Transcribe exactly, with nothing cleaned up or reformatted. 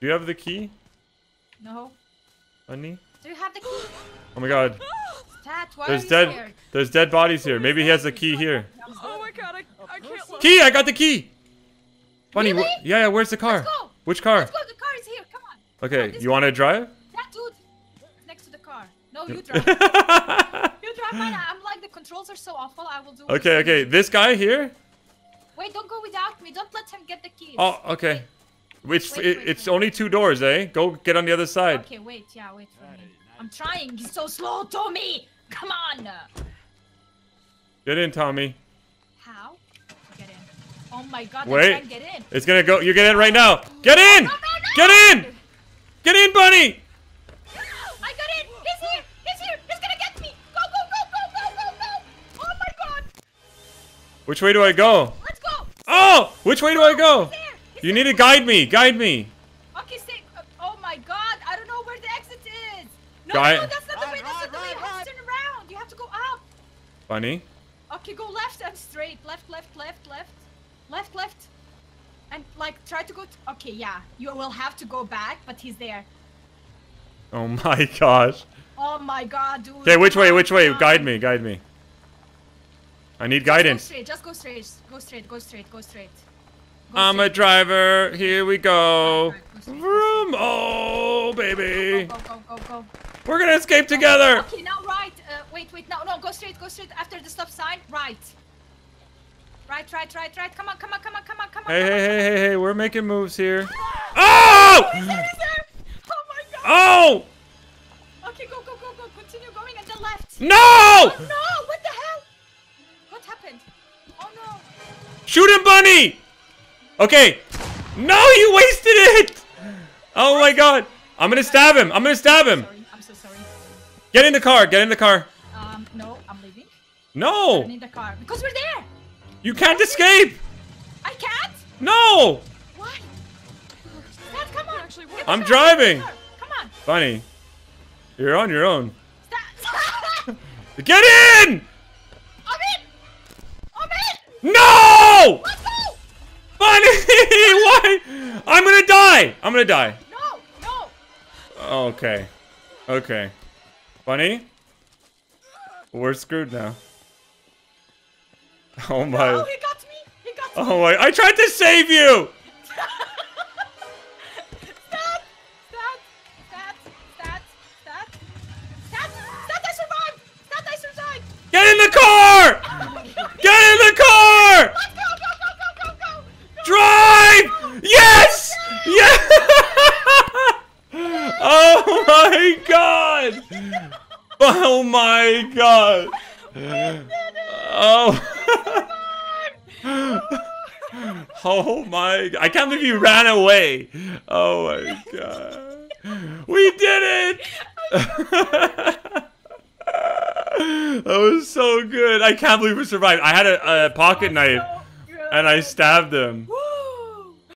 Do you have the key? No. Bunny? Do you have the key? Oh my god. Tat, why There's are you dead. Scared? There's dead bodies here. Maybe he has the key here. Oh my god, I, I can't look. Key! I got the key! Bunny, really? yeah, yeah, where's the car? Let's go. Which car? Let's go, the car is here, come on. Okay, come on, you want to drive? That dude next to the car. No, you drive. You drive, mine. I'm like, the controls are so awful, I will do it. Okay, okay, this guy here? Wait, don't go without me. Don't let him get the keys. Oh, okay. It's, wait, it, wait, it's wait. only two doors, eh? Go get on the other side. Okay, wait, yeah, wait for me. I'm trying, he's so slow, Tommy! Come on! Get in, Tommy. How? Oh my god, Wait. I can't get in. It's gonna go. You get in right now. Get in! No, no, no, no. Get in! Get in, Bunny! No, I got in! He's here! He's here! He's gonna get me! Go, go, go, go, go, go, go! Oh my god! Which way do I go? Let's go! Oh! Which way do I go? He's there. He's you there. need to guide me! Guide me! Okay, stay. Oh my god, I don't know where the exit is! No, Guy no, that's not the way, that's not the way. You have to turn around. You have to go up. Bunny? Okay, go left and straight. Left, left, left, left. Left, left, and like try to go. T okay, yeah, you will have to go back, but he's there. Oh my gosh. Oh my god, dude. Okay, which way? Which way? Guide me, guide me. I need guidance. Just go straight. Just go straight. Go straight. Go straight. Go straight. Go I'm straight. a driver. Here we go. Vroom! Oh, baby. Go, go, go, go, go, go. We're gonna escape together. Okay, okay now right. Uh, wait, wait. No, no. Go straight. Go straight. After the stop sign, right. Right, right, right, right. Come on, come on, come on, come on, come on. Hey, come hey, on. hey, hey, hey. We're making moves here. Oh! Oh, he's there, he's there. Oh my god. Oh! Okay, go, go, go, go. Continue going at the left. No! Oh, no! What the hell? What happened? Oh no. Shoot him, Bunny! Okay. No, you wasted it! Oh what? my god. I'm gonna stab him. I'm gonna stab him. Sorry. I'm so sorry. Get in the car. Get in the car. Um, no, I'm leaving. No! I'm in the car. Because we're there! You can't escape! I can't? No! Why? Dad, come on! I'm driving! Come on! Bunny, you're on your own. Stop. Get in! I'm in! I'm in! No! Let's go! Bunny! Why? I'm gonna die! I'm gonna die. No! No! Okay. Okay. Bunny? We're screwed now. Oh my. No, he got me. He got me. Oh my. I tried to save you. Stat. Stat. Stat. Stat. Stat. Stat. Stat. I survived. Stat. I survived. Get in the car. Okay. Get in the car. Let's go. Go, go, go, go, go. go. Drive. Go. Yes. Yes. yes. Oh my god. Oh my god. We did it. Oh. Oh my, I can't believe you ran away. Oh my god. We did it! That was so good. I can't believe we survived. I had a, a pocket knife and I stabbed him.